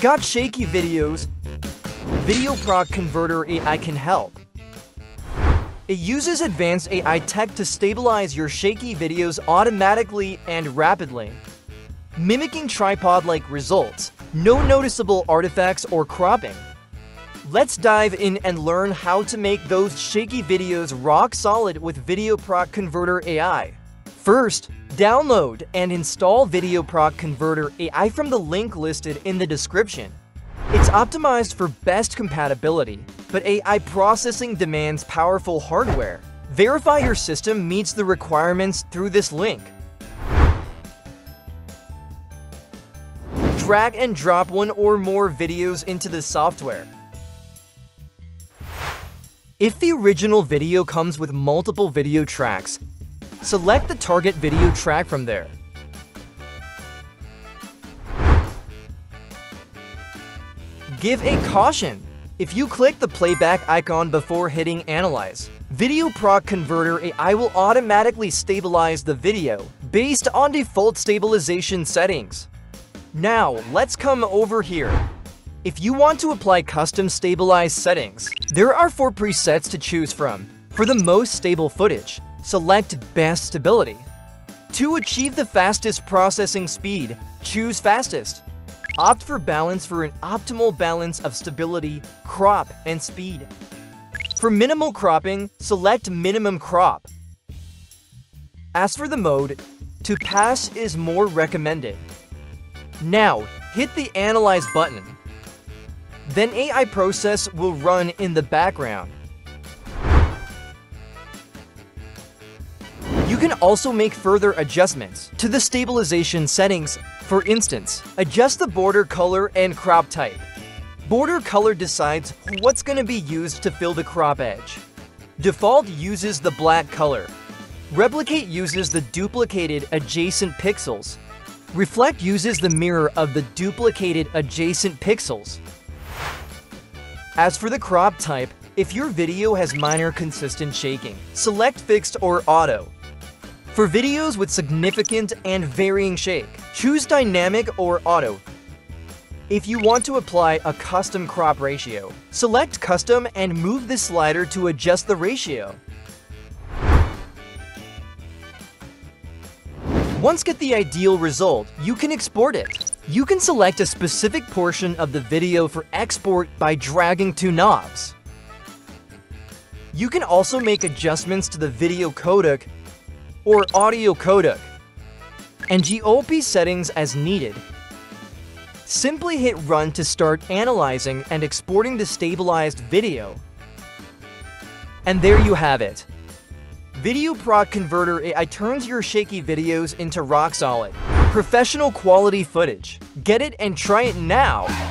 Got shaky videos? VideoProc Converter AI can help. It uses advanced AI tech to stabilize your shaky videos automatically and rapidly, mimicking tripod-like results, no noticeable artifacts or cropping. Let's dive in and learn how to make those shaky videos rock solid with VideoProc Converter AI. First, download and install VideoProc Converter AI from the link listed in the description. It's optimized for best compatibility, but AI processing demands powerful hardware. Verify your system meets the requirements through this link. Drag and drop one or more videos into the software. If the original video comes with multiple video tracks, select the target video track from there. Give a caution. If you click the playback icon before hitting Analyze, VideoProc Converter AI will automatically stabilize the video based on default stabilization settings. Now, let's come over here. If you want to apply custom stabilize settings, there are 4 presets to choose from. For the most stable footage, select Best Stability. To achieve the fastest processing speed, choose Fastest. Opt for Balance for an optimal balance of stability, crop, and speed. For minimal cropping, select Minimum Crop. As for the mode, To Pass is more recommended. Now, hit the Analyze button. Then AI process will run in the background. You can also make further adjustments to the stabilization settings. For instance, adjust the border color and crop type. Border color decides what's going to be used to fill the crop edge. Default uses the black color. Replicate uses the duplicated adjacent pixels. Reflect uses the mirror of the duplicated adjacent pixels. As for the crop type, if your video has minor consistent shaking, select Fixed or Auto. For videos with significant and varying shake, choose Dynamic or Auto. If you want to apply a custom crop ratio, select Custom and move the slider to adjust the ratio. Once get the ideal result, you can export it. You can select a specific portion of the video for export by dragging 2 knobs. You can also make adjustments to the video codec or audio codec, and GOP settings as needed. Simply hit Run to start analyzing and exporting the stabilized video. And there you have it. VideoProc Converter AI turns your shaky videos into rock solid, professional quality footage. Get it and try it now!